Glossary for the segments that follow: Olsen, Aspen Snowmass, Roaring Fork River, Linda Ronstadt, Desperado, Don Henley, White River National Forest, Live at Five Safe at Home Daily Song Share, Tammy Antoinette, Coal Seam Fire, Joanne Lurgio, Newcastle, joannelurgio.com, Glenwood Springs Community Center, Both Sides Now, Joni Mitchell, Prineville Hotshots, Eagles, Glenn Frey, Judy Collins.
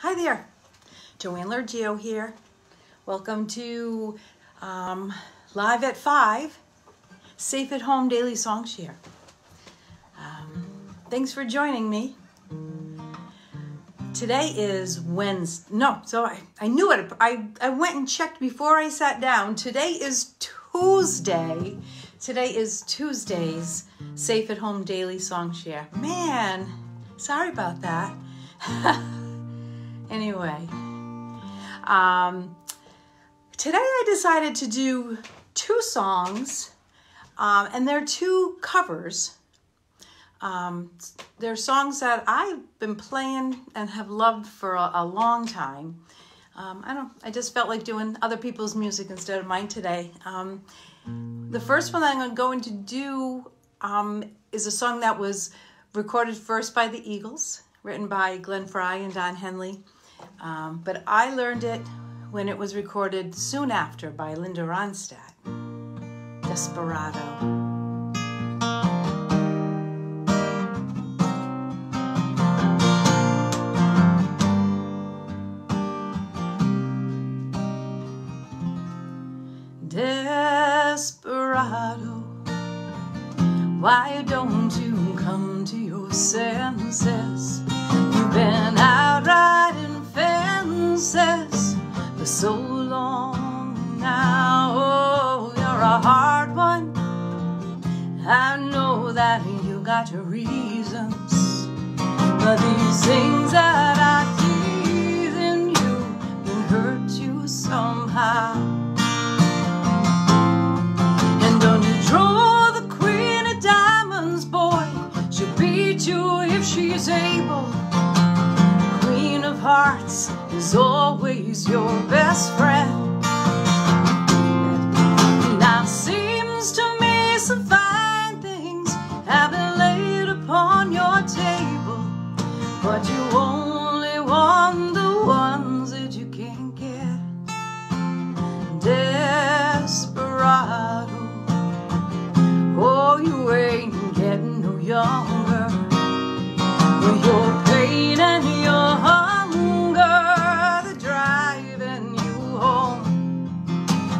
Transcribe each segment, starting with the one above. Hi there, Joanne Lurgio here. Welcome to Live at Five, Safe at Home Daily Song Share. Thanks for joining me. Today is Wednesday. No, I knew it. I went and checked before I sat down. Today is Tuesday. Today is Tuesday's Safe at Home Daily Song Share. Man, sorry about that. Anyway, today I decided to do two songs, and they're two covers. They're songs that I've been playing and have loved for a long time. I just felt like doing other people's music instead of mine today. The first one that I'm going to do is a song that was recorded first by the Eagles, written by Glenn Frey and Don Henley. But I learned it when it was recorded soon after by Linda Ronstadt, Desperado. Desperado, why don't you come to your senses? You've been out riding fences for so long now. Oh, you're a hard one. I know that you got your reasons, but these things that I tease in you can hurt you somehow. She's able. Queen of Hearts is always your best friend. Now seems to me some fine things have been laid upon your table, but you only want the ones that you can't get. Desperado, oh, you ain't getting no younger. Your pain and your hunger, they're driving you home.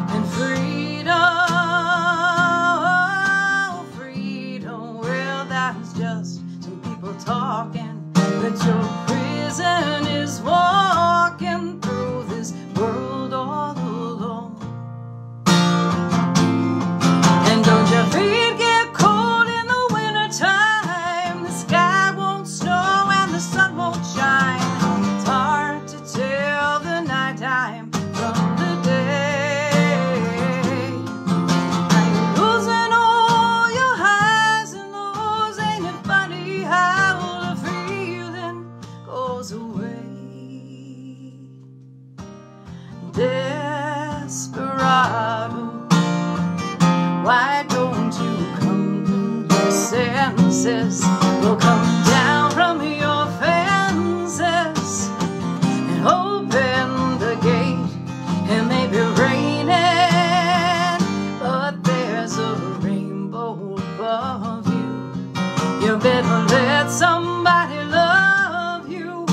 And freedom, freedom, well, that's just some people talking. But your prison is walking through this world all alone. And don't you feel will come down from your fences and open the gate. It may be raining, but there's a rainbow above you. You better let somebody love you.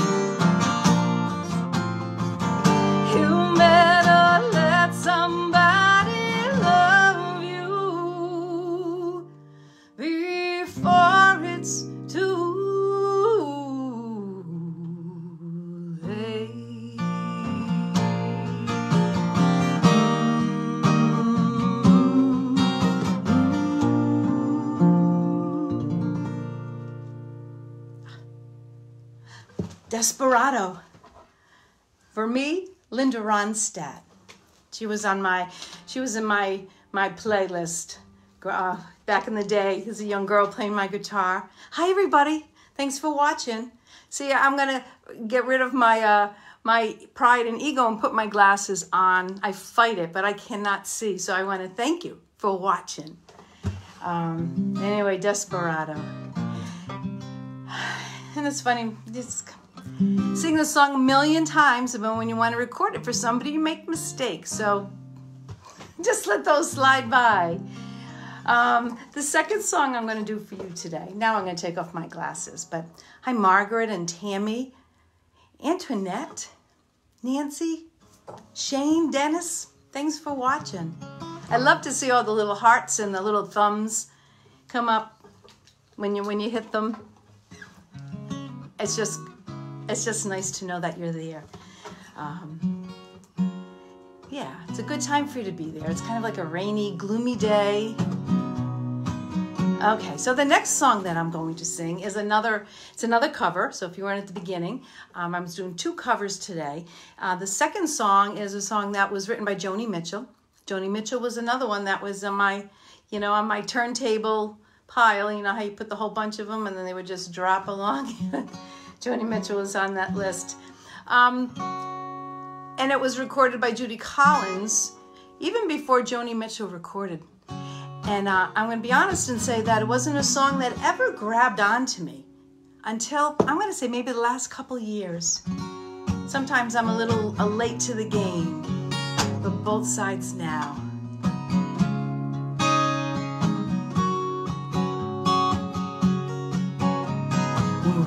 You better let somebody love you before Desperado. For me, Linda Ronstadt. She was in my playlist back in the day as a young girl playing my guitar. Hi everybody, thanks for watching. See, I'm gonna get rid of my my pride and ego and put my glasses on. I fight it, but I cannot see, so I want to thank you for watching. Anyway, Desperado. And it's funny, just sing the song a million times, but when you want to record it for somebody, you make mistakes. So just let those slide by. The second song I'm going to do for you today. Now I'm going to take off my glasses. But hi, Margaret and Tammy Antoinette, Nancy, Shane, Dennis, thanks for watching. I love to see all the little hearts and the little thumbs come up when you hit them. It's just nice to know that you're there. Yeah, it's a good time for you to be there. It's kind of like a rainy, gloomy day. Okay, so the next song that I'm going to sing is another cover. So if you weren't at the beginning, I'm doing two covers today. The second song is a song that was written by Joni Mitchell. Joni Mitchell was another one that was on my turntable pile. You know how you put the whole bunch of them and then they would just drop along. Joni Mitchell was on that list. And it was recorded by Judy Collins even before Joni Mitchell recorded. And I'm going to be honest and say that it wasn't a song that ever grabbed onto me until, I'm going to say, maybe the last couple years. Sometimes I'm a little late to the game, but Both Sides Now.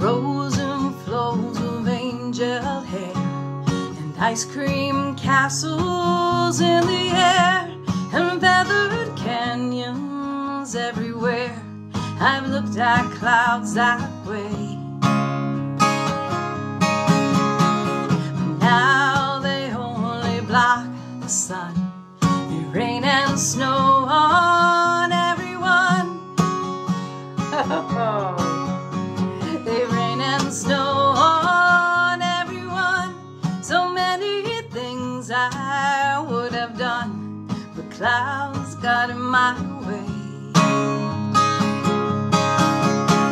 Rose and flows of angel hair, and ice cream castles in the air, and feathered canyons everywhere. I've looked at clouds that way. But now they only block the sun. They rain and snow on everyone. Oh, they rain and snow. Clouds got in my way.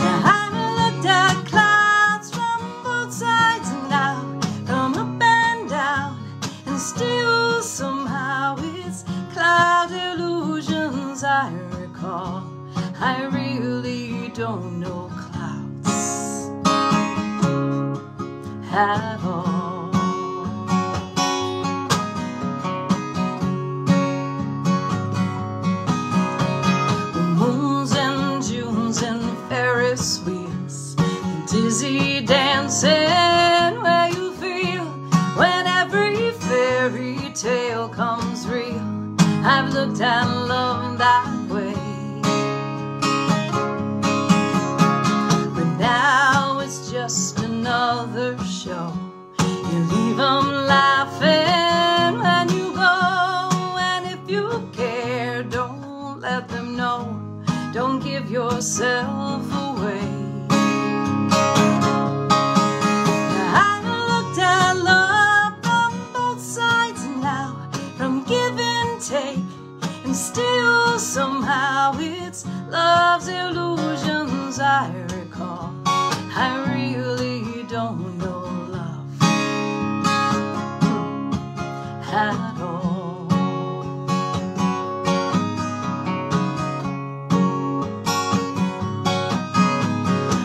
Now I looked at clouds from both sides and out, from up and down, and still somehow it's cloud illusions I recall. I really don't know clouds at all. Dizzy dancing where you feel when every fairy tale comes real. I've looked at love that way. But now it's just another show. You leave them laughing when you go. And if you care, don't let them know. Don't give yourself away. Still somehow it's love's illusions I recall. I really don't know love at all.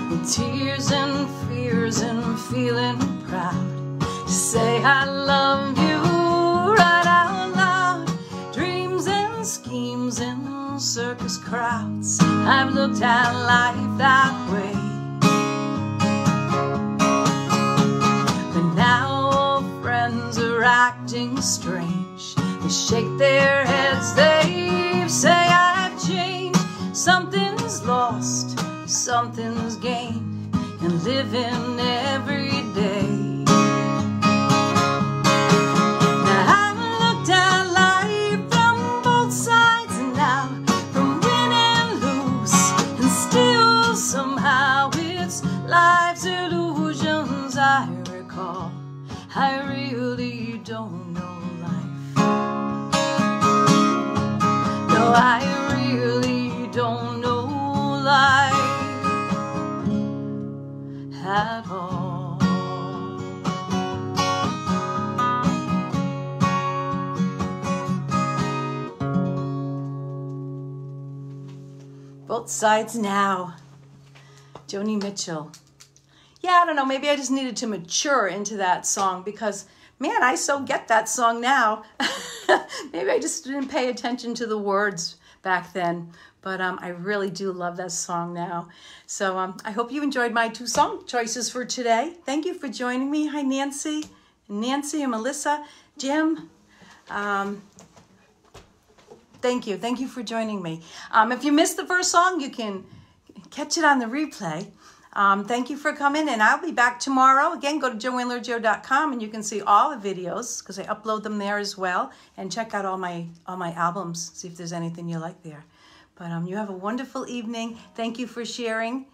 With tears and fears and feeling proud to say I love you. Circus crowds, I've looked at life that way. But now all friends are acting strange. They shake their heads, they say I've changed. Something's lost, something's gained, and living every day. Life's illusions I recall. I really don't know life. No, I really don't know life at all. Both Sides Now. Joni Mitchell. Yeah, I don't know, maybe I just needed to mature into that song because, man, I so get that song now. Maybe I just didn't pay attention to the words back then. But I really do love that song now. So I hope you enjoyed my two song choices for today. Thank you for joining me. Hi, Nancy and Melissa, Jim. Thank you for joining me. If you missed the first song, you can catch it on the replay. Thank you for coming, and I'll be back tomorrow. Again, go to joannelurgio.com and you can see all the videos because I upload them there as well. And check out all my albums, see if there's anything you like there. But you have a wonderful evening. Thank you for sharing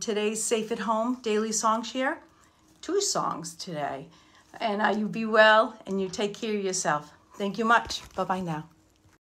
today's Safe at Home Daily Song Share. Two songs today. And you be well and you take care of yourself. Thank you much. Bye-bye now.